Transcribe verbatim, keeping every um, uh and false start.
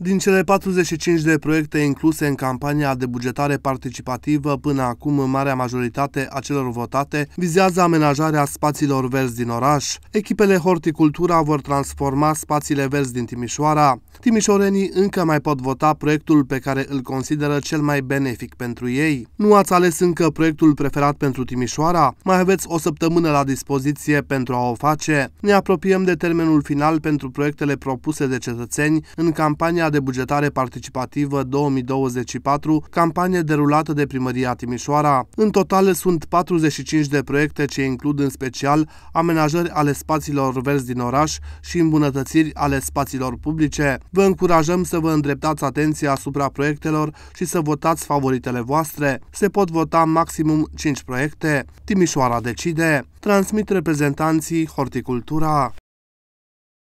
Din cele patruzeci și cinci de proiecte incluse în campania de bugetare participativă până acum, marea majoritate a celor votate vizează amenajarea spațiilor verzi din oraș. Echipele Horticultura vor transforma spațiile verzi din Timișoara. Timișorenii încă mai pot vota proiectul pe care îl consideră cel mai benefic pentru ei. Nu ați ales încă proiectul preferat pentru Timișoara? Mai aveți o săptămână la dispoziție pentru a o face. Ne apropiem de termenul final pentru proiectele propuse de cetățeni în campania de bugetare participativă două mii douăzeci și patru, campanie derulată de Primăria Timișoara. În total sunt patruzeci și cinci de proiecte ce includ în special amenajări ale spațiilor verzi din oraș și îmbunătățiri ale spațiilor publice. Vă încurajăm să vă îndreptați atenția asupra proiectelor și să votați favoritele voastre. Se pot vota maximum cinci proiecte. Timișoara decide. Transmit reprezentanții Horticultura.